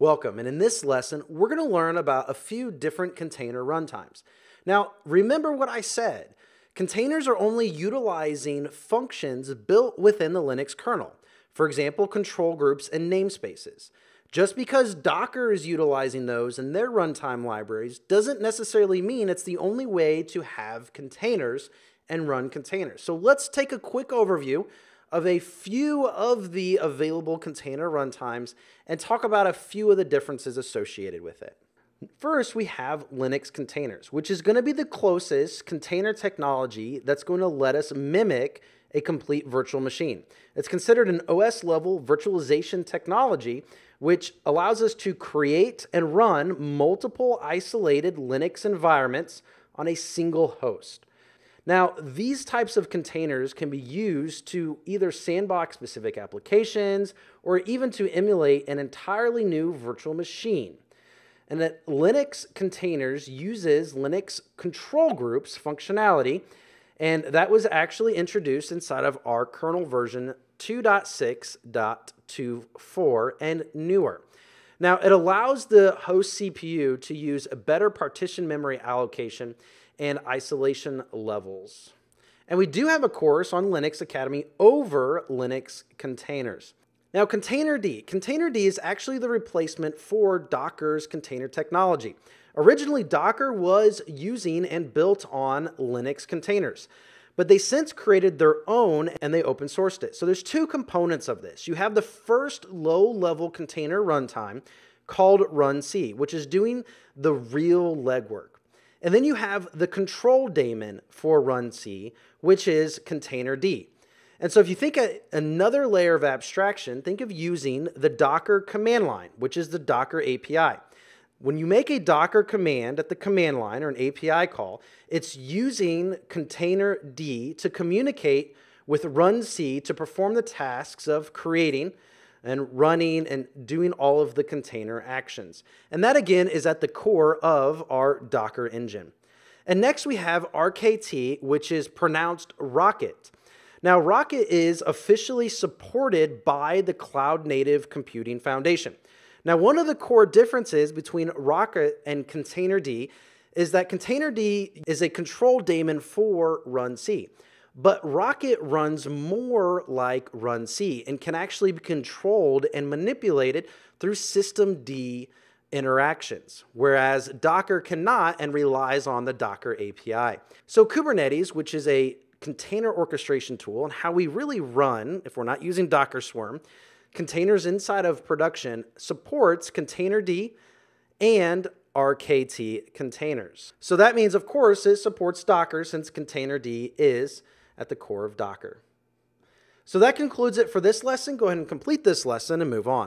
Welcome, and in this lesson, we're going to learn about a few different container runtimes. Now, remember what I said. Containers are only utilizing functions built within the Linux kernel. For example, control groups and namespaces. Just because Docker is utilizing those in their runtime libraries doesn't necessarily mean it's the only way to have containers and run containers. So let's take a quick overview of a few of the available container runtimes and talk about a few of the differences associated with it. First, we have Linux containers, which is going to be the closest container technology that's going to let us mimic a complete virtual machine. It's considered an OS-level virtualization technology, which allows us to create and run multiple isolated Linux environments on a single host. Now, these types of containers can be used to either sandbox specific applications or even to emulate an entirely new virtual machine. And that Linux containers uses Linux control groups functionality, and that was actually introduced inside of our kernel version 2.6.24 and newer. Now, it allows the host CPU to use a better partition memory allocation and isolation levels. And we do have a course on Linux Academy over Linux containers. Now, containerd. Containerd is actually the replacement for Docker's container technology. Originally, Docker was using and built on Linux containers, but they since created their own and they open sourced it. So there's two components of this. You have the first low-level container runtime called runc, which is doing the real legwork. And then you have the control daemon for runc, which is containerd. And so if you think of another layer of abstraction, think of using the Docker command line, which is the Docker API. When you make a Docker command at the command line or an API call, it's using containerd to communicate with runc to perform the tasks of creating and running and doing all of the container actions. And that again is at the core of our Docker engine. And next we have RKT, which is pronounced Rocket. Now, Rocket is officially supported by the Cloud Native Computing Foundation. Now, one of the core differences between Rocket and containerd is that containerd is a control daemon for runc. But Rocket runs more like runc and can actually be controlled and manipulated through systemd interactions, whereas Docker cannot and relies on the Docker API. So Kubernetes, which is a container orchestration tool and how we really run, if we're not using Docker Swarm, containers inside of production, supports containerd and RKT containers. So that means, of course, it supports Docker since containerd is at the core of Docker. So that concludes it for this lesson. Go ahead and complete this lesson and move on.